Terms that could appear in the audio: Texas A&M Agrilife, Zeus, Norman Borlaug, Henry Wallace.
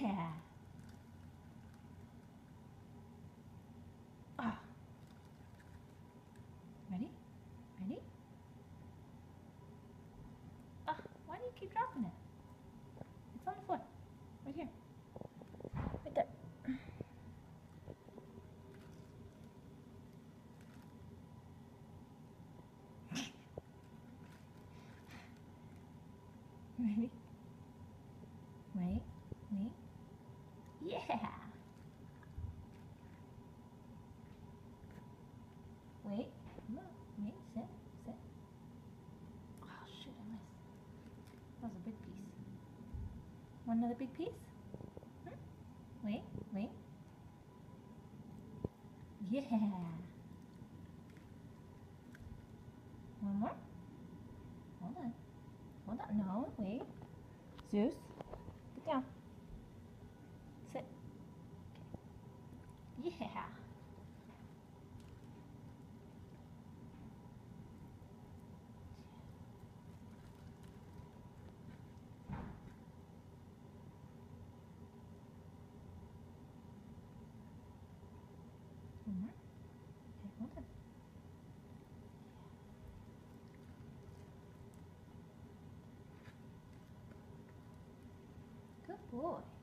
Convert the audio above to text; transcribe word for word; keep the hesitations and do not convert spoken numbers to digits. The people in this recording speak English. Yeah. Ah. Ready? Ready? Ah, why do you keep dropping it? It's on the floor. Right here. Right there. Ready? Wait, wait. Yeah. Wait, look, wait, sit, sit. Oh shoot, I missed. That was a big piece. Want another big piece? Hmm? Wait, wait. Yeah. One more? Hold on. Hold on, no, wait. Zeus? Down. Sit. Okay. Yeah. One more. Okay, hold on. Good boy.